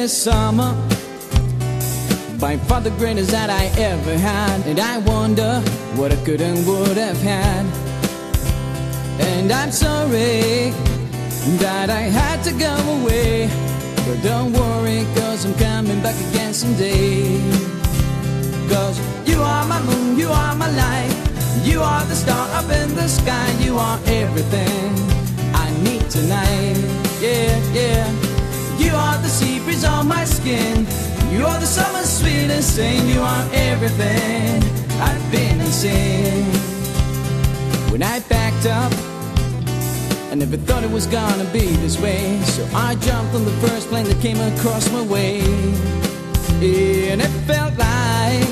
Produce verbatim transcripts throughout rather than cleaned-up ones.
this summer. By far the greatest that I ever had. And I wonder what I could and would have had. And I'm sorry that I had to go away, but don't worry, cause I'm coming back again someday. Cause you are my moon, you are my light, you are the star up in the sky, you are everything I need tonight. Yeah, yeah. You are the sea breeze on my skin, you are the summer sweet and sing, you are everything I've been missing. When I backed up, I never thought it was gonna be this way, so I jumped on the first plane that came across my way. Yeah, and it felt like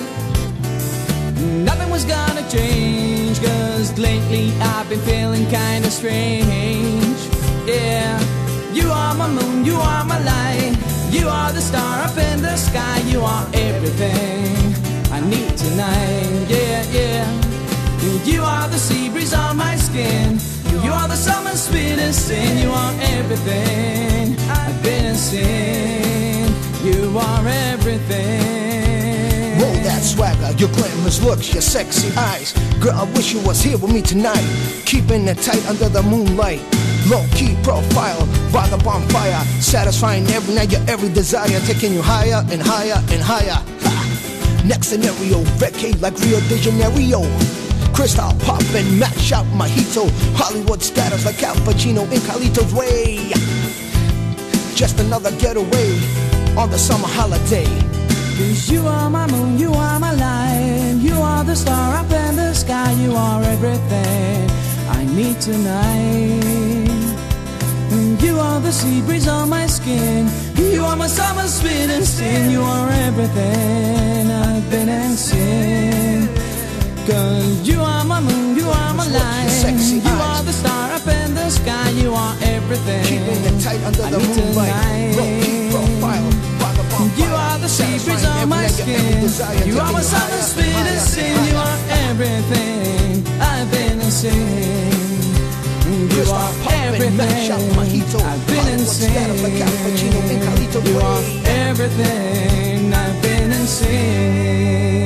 nothing was gonna change, cause lately I've been feeling kinda strange. Yeah, you are my moon, you are my light, you are the star up in the sky, you are everything I need tonight. Yeah, yeah. You are the sea breeze on my skin, you are the summer sweetest sin, you are everything I've been seeing, you are everything. Roll that swagger, your glamorous looks, your sexy eyes. Girl, I wish you was here with me tonight. Keeping it tight under the moonlight, low-key profile, by the bonfire, satisfying every night your every desire, taking you higher and higher and higher. Ha! Next scenario, vacate like Rio de Janeiro. Crystal pop and mash out mojito, Hollywood status like Al Pacino in Carlito's Way. Just another getaway on the summer holiday. Cause you are my moon, you are my light, you are the star up in the sky, you are everything I need tonight. You are the sea breeze on my skin, you are my summer sweet and sin, you are everything I've been and seen. Cause you are my moon, you are my light, you are the star up in the sky, you are everything. Keeping it tight under the moonlight, profile, you are the sea breeze on my skin, you are my summer sweetest sin, you are everything I've been insane. You are everything I've been insane. You are everything I've been insane.